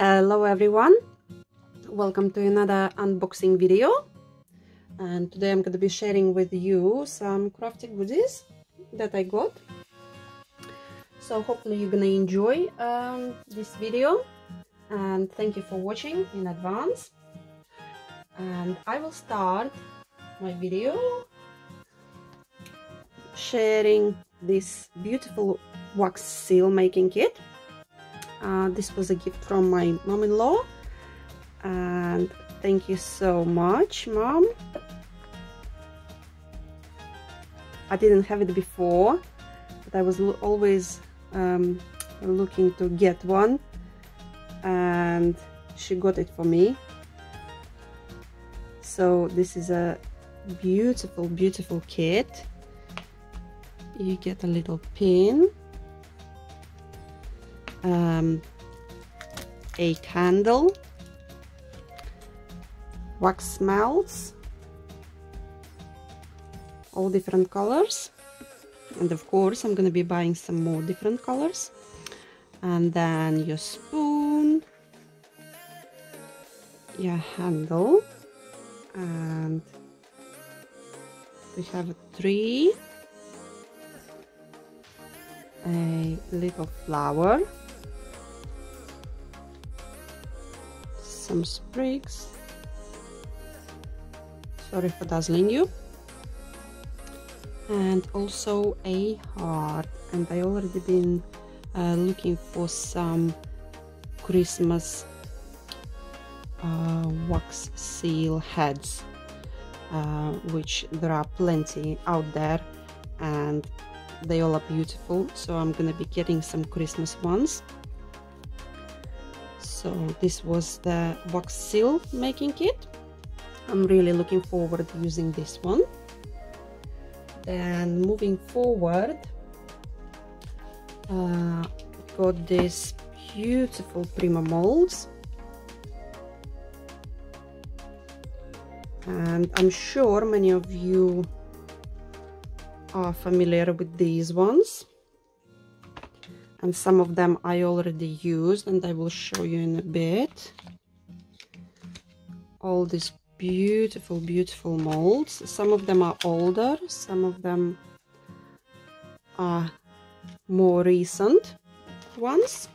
Hello everyone, welcome to another unboxing video, and today I'm going to be sharing with you some crafty goodies that I got. So hopefully you're going to enjoy this video, and thank you for watching in advance. And I will start my video sharing this beautiful wax seal making kit. This was a gift from my mom-in-law, and thank you so much, Mom. I didn't have it before, but I was always looking to get one, and she got it for me. So this is a beautiful, beautiful kit. You get a little pin, a candle, wax melts, all different colors, and of course I'm gonna be buying some more different colors. And then your spoon, your handle, and we have a tree, a little flower, some sprigs, sorry for dazzling you, and also a heart. And I already been looking for some Christmas wax seal heads, which there are plenty out there, and they all are beautiful, so I'm gonna be getting some Christmas ones. So this was the wax seal making kit. I'm really looking forward to using this one. Then moving forward, got these beautiful Prima molds, and I'm sure many of you are familiar with these ones. And some of them I already used, and I will show you in a bit. All these beautiful, beautiful molds. Some of them are older, some of them are more recent ones.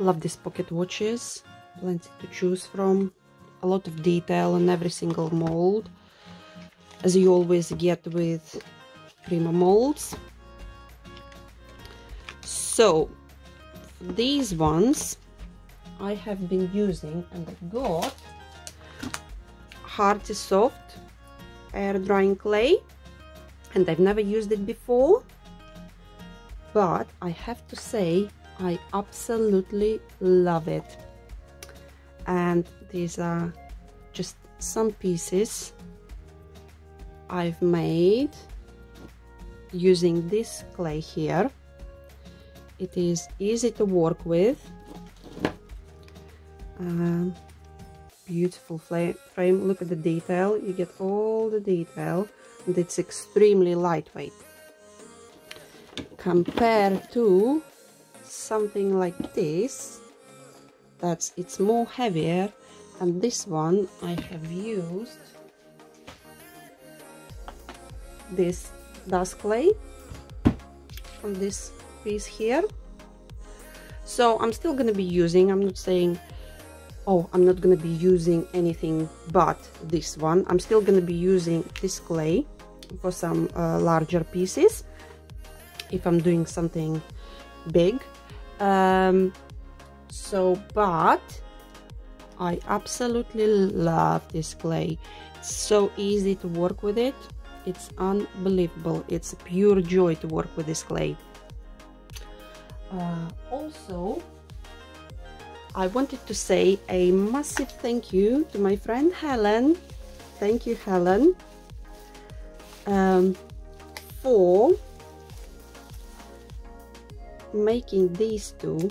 Love these pocket watches. Plenty to choose from. A lot of detail in every single mold, as you always get with Prima molds. So for these ones I have been using, and I got Hearty Soft Air Drying Clay, and I've never used it before, but I have to say I absolutely love it. And these are just some pieces I've made using this clay here. It is easy to work with, beautiful frame, look at the detail, you get all the detail, and it's extremely lightweight compared to something like this, it's more heavier. And this one I have used this dust clay on this piece here. So I'm still gonna be using, I'm not saying oh I'm not gonna be using anything but this one. I'm still gonna be using this clay for some larger pieces if I'm doing something big, but I absolutely love this clay. It's so easy to work with it, it's unbelievable. It's a pure joy to work with this clay. Also, I wanted to say a massive thank you to my friend Helen. Thank you, Helen, for making these two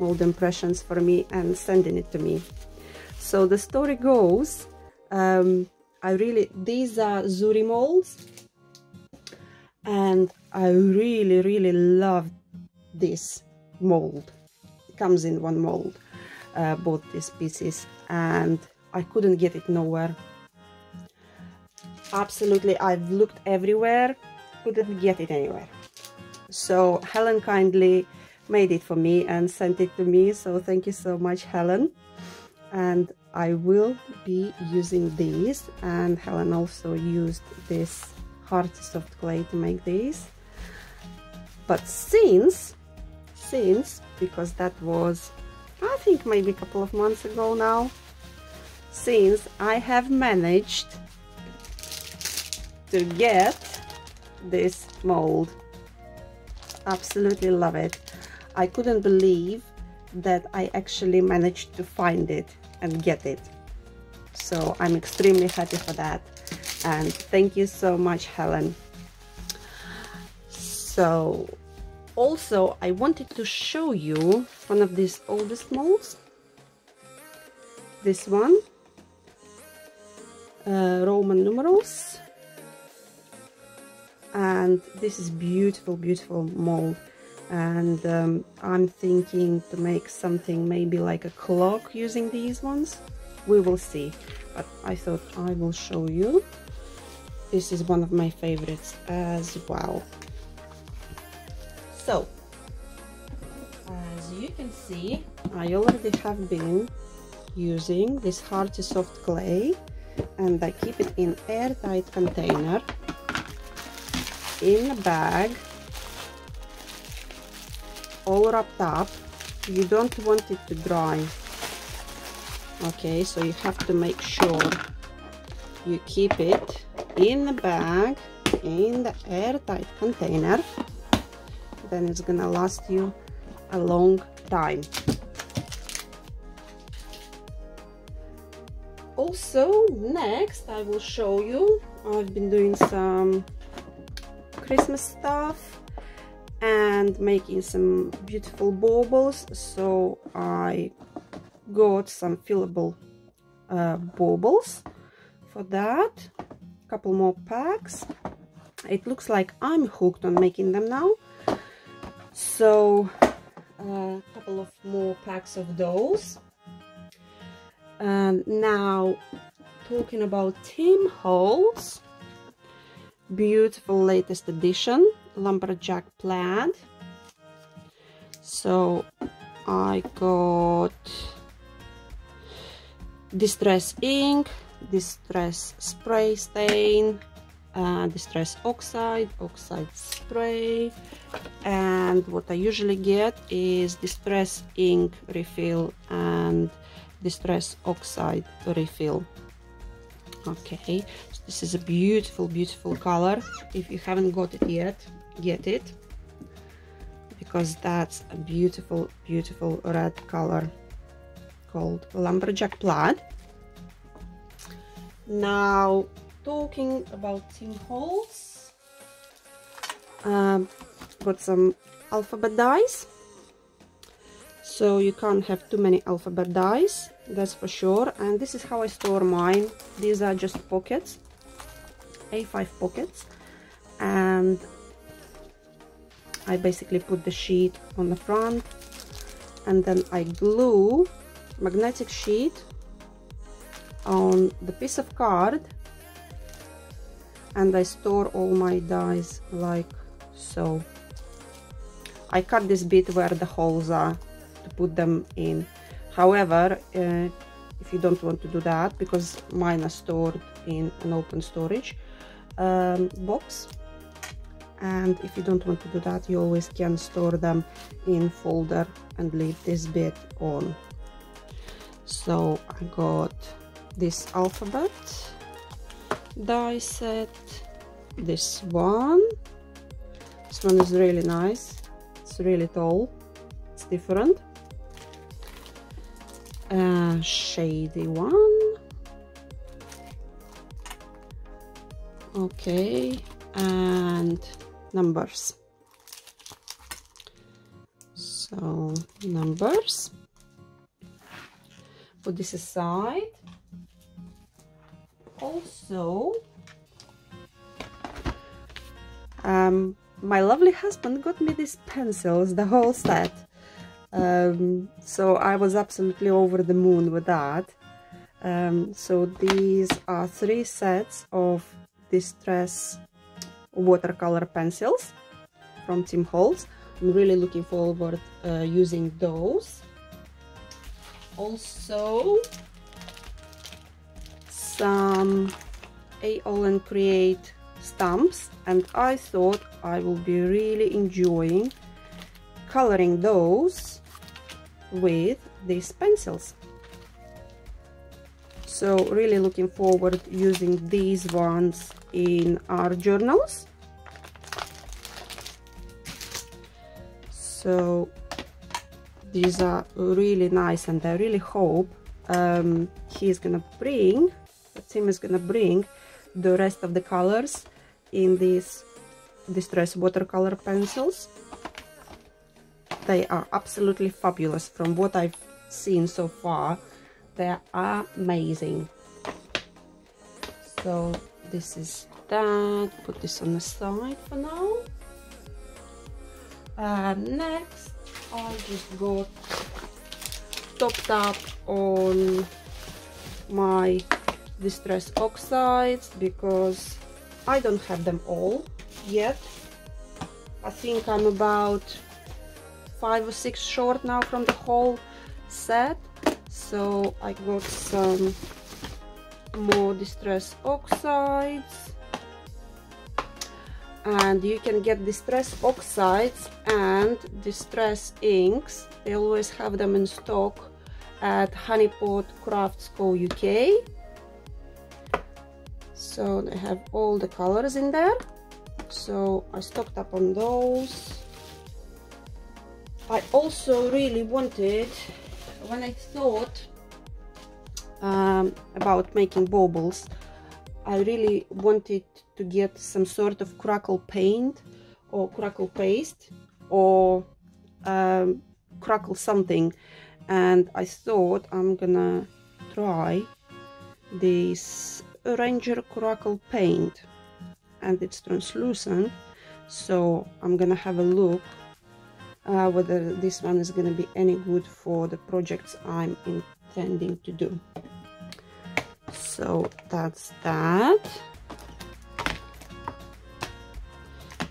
mold impressions for me and sending it to me. So the story goes, these are Zuri molds, and I really love this mold comes in one mold, both these pieces, and I couldn't get it nowhere. Absolutely, I've looked everywhere, couldn't get it anywhere. So Helen kindly made it for me and sent it to me, so thank you so much, Helen. And I will be using these, and Helen also used this Hearty Soft Clay to make these. But since, because that was, I think, maybe a couple of months ago now, since I have managed to get this mold. Absolutely love it. I couldn't believe that I actually managed to find it and get it. So I'm extremely happy for that. And thank you so much, Helen. So also I wanted to show you one of these oldest molds. This one, Roman numerals. And this is beautiful, beautiful mold. And I'm thinking to make something maybe like a clock using these ones. We will see, but I thought I will show you. This is one of my favorites as well. So as you can see, I already have been using this Hearty Soft Clay, and I keep it in airtight container in a bag, all wrapped up. You don't want it to dry, okay? So you have to make sure you keep it in the bag, in the airtight container, then it's gonna last you a long time. Also, next I will show you, I've been doing some Christmas stuff and making some beautiful baubles, so I got some fillable baubles for that, a couple more packs. It looks like I'm hooked on making them now, so a couple of more packs of those. And now, talking about Tim Holtz, beautiful latest edition, Lumberjack Plaid. So I got Distress Ink, Distress Spray Stain, Distress Oxide, Oxide Spray, and what I usually get is Distress Ink Refill and Distress Oxide Refill. Okay, so this is a beautiful, beautiful color. If you haven't got it yet, get it, because that's a beautiful, beautiful red color called Lumberjack Plaid. Now, talking about Tim Holtz, got some alphabet dies. So you can't have too many alphabet dies, that's for sure. And this is how I store mine. These are just pockets, A5 pockets, and I basically put the sheet on the front, and then I glue magnetic sheet on the piece of card, and I store all my dies like so. I cut this bit where the holes are to put them in. However, if you don't want to do that, because mine are stored in an open storage box, and if you don't want to do that, you always can store them in folder and leave this bit on. So I got this alphabet die set, this one. This one is really nice, it's really tall, it's different. Shady one. Okay, and numbers. So numbers, put this aside. Also, my lovely husband got me these pencils, the whole set. So I was absolutely over the moon with that. So these are 3 sets of Distress watercolor pencils from Tim Holtz. I'm really looking forward using those. Also some Aall and Create stamps, and I thought I will be really enjoying coloring those with these pencils. So really looking forward to using these ones in our journals. So these are really nice, and I really hope Tim is gonna bring the rest of the colors in these Distress watercolor pencils. They are absolutely fabulous. From what I've seen so far, they are amazing. So this is that. Put this on the side for now. Next, I just got topped up on my Distress Oxides because I don't have them all yet. I think I'm about 5 or 6 short now from the whole set. So I got some more Distress Oxides, and you can get Distress Oxides and Distress Inks. They always have them in stock at Honey Pot Crafts Co. UK. So they have all the colors in there. So I stocked up on those. I also really wanted, when I thought about making baubles, I really wanted to get some sort of crackle paint or crackle paste or crackle something, and I thought I'm gonna try this Ranger Crackle paint, and it's translucent, so I'm gonna have a look whether this one is gonna be any good for the projects I'm intending to do. So that's that.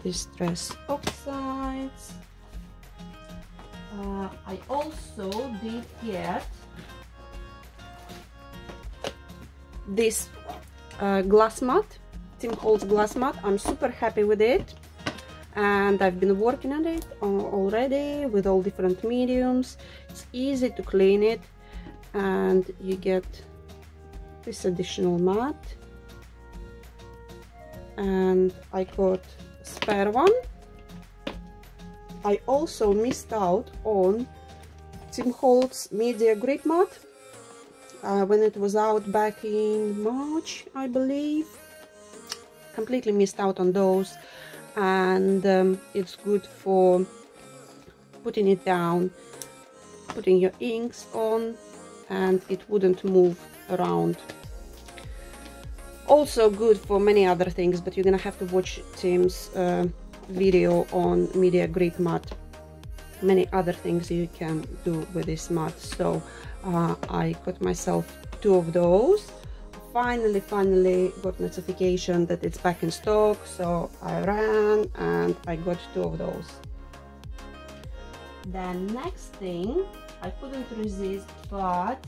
Distress Oxides. I also did get this glass mat, Tim Holtz glass mat. I'm super happy with it, and I've been working on it already with all different mediums. It's easy to clean it, and you get this additional mat, and I got a spare one. I also missed out on Tim Holtz media grip mat when it was out back in March, I believe. Completely missed out on those, and it's good for putting it down, putting your inks on, and it wouldn't move around. Also good for many other things, but you're gonna have to watch Tim's video on media grip mat. Many other things you can do with this mat. So I got myself 2 of those. Finally got notification that it's back in stock, so I ran and I got 2 of those. The next thing I couldn't resist, but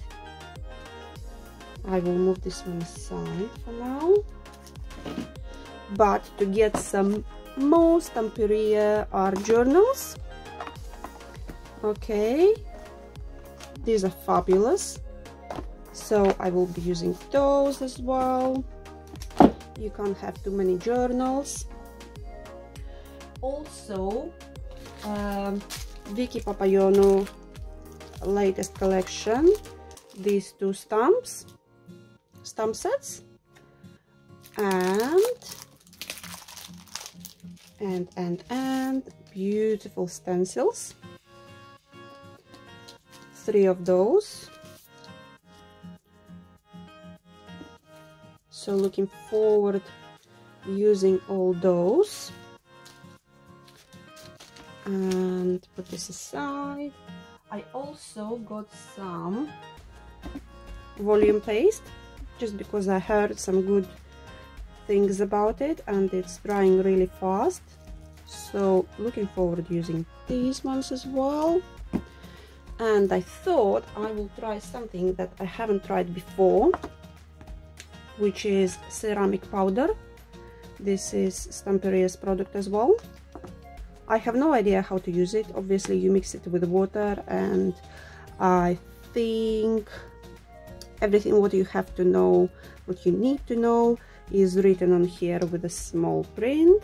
I will move this one aside for now. But to get some more Stamperia art journals. Okay, these are fabulous, so I will be using those as well. You can't have too many journals. Also, Vicky Papayono latest collection, these 2 stamp sets, and beautiful stencils. 3 of those. So looking forward using all those, and put this aside. I also got some volume paste, just because I heard some good things about it and it's drying really fast, so looking forward to using these ones as well. And I thought I will try something that I haven't tried before, which is ceramic powder. This is Stamperia's product as well. I have no idea how to use it. Obviously you mix it with water, and I think everything what you have to know, what you need to know, is written on here with a small print,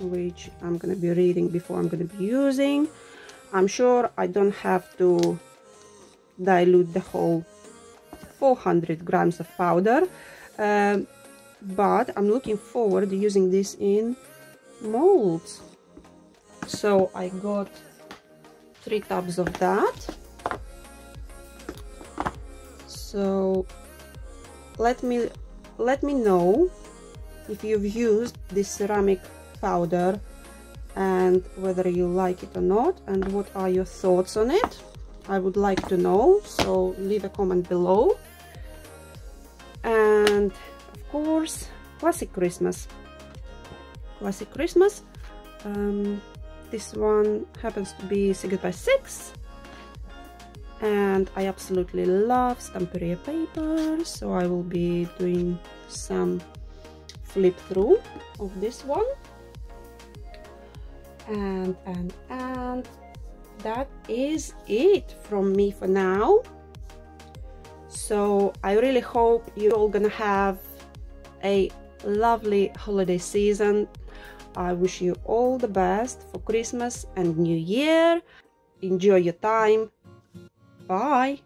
which I'm going to be reading before I'm going to be using. I'm sure I don't have to dilute the whole 400 grams of powder, but I'm looking forward to using this in molds. So I got 3 tubs of that. So let me know if you've used this ceramic powder and whether you like it or not, and what are your thoughts on it. I would like to know, so leave a comment below. And of course, classic Christmas. Classic Christmas. This one happens to be 6x6, and I absolutely love Stamperia paper, so I will be doing some flip through of this one. And that is it from me for now. So I really hope you're all gonna have a lovely holiday season. I wish you all the best for Christmas and New Year. Enjoy your time. Bye.